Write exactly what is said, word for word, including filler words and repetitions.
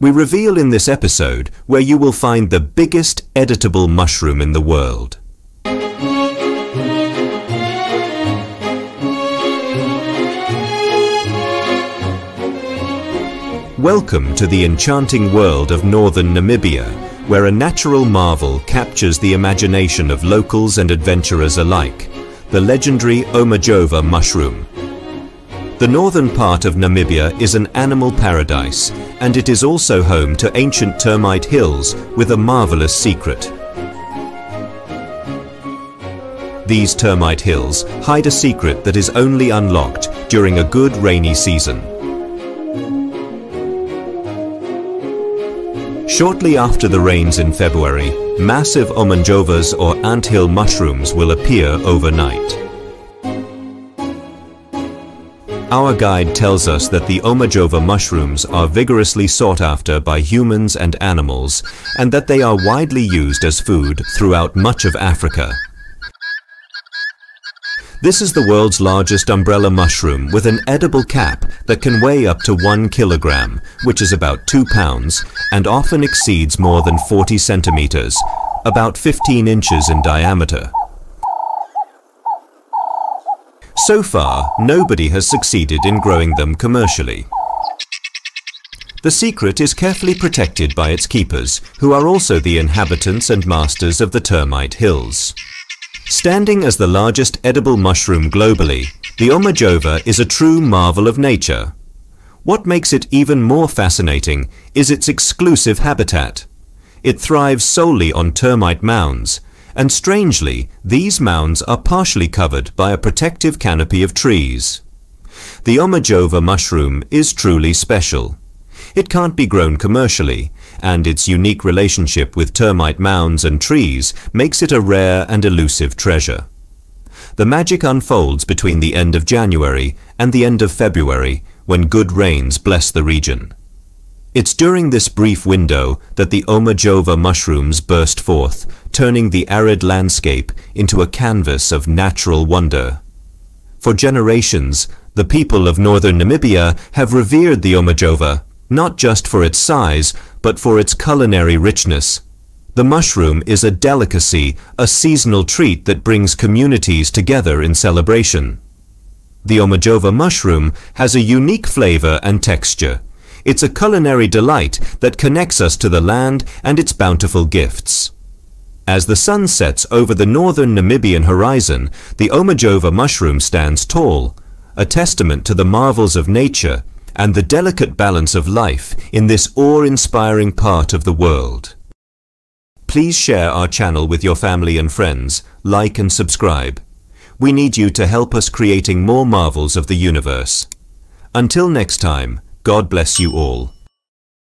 We reveal in this episode where you will find the biggest editable mushroom in the world. Welcome to the enchanting world of Northern Namibia, where a natural marvel captures the imagination of locals and adventurers alike, the legendary Omajova mushroom. The northern part of Namibia is an animal paradise, and it is also home to ancient termite hills with a marvelous secret. These termite hills hide a secret that is only unlocked during a good rainy season. Shortly after the rains in February, massive omajovas or anthill mushrooms will appear overnight. Our guide tells us that the Omajova mushrooms are vigorously sought after by humans and animals, and that they are widely used as food throughout much of Africa. This is the world's largest umbrella mushroom with an edible cap that can weigh up to one kilogram, which is about two pounds, and often exceeds more than forty centimeters, about fifteen inches in diameter. So far, nobody has succeeded in growing them commercially. The secret is carefully protected by its keepers, who are also the inhabitants and masters of the termite hills. Standing as the largest edible mushroom globally, the Omajova is a true marvel of nature. What makes it even more fascinating is its exclusive habitat. It thrives solely on termite mounds, and strangely, these mounds are partially covered by a protective canopy of trees. The Omajova mushroom is truly special. It can't be grown commercially, and its unique relationship with termite mounds and trees makes it a rare and elusive treasure. The magic unfolds between the end of January and the end of February, when good rains bless the region. It's during this brief window that the Omajova mushrooms burst forth, turning the arid landscape into a canvas of natural wonder. For generations, the people of northern Namibia have revered the Omajova, not just for its size, but for its culinary richness. The mushroom is a delicacy, a seasonal treat that brings communities together in celebration. The Omajova mushroom has a unique flavor and texture. It's a culinary delight that connects us to the land and its bountiful gifts. As the sun sets over the northern Namibian horizon, the Omajova mushroom stands tall, a testament to the marvels of nature and the delicate balance of life in this awe-inspiring part of the world. Please share our channel with your family and friends, like and subscribe. We need you to help us creating more marvels of the universe. Until next time, God bless you all.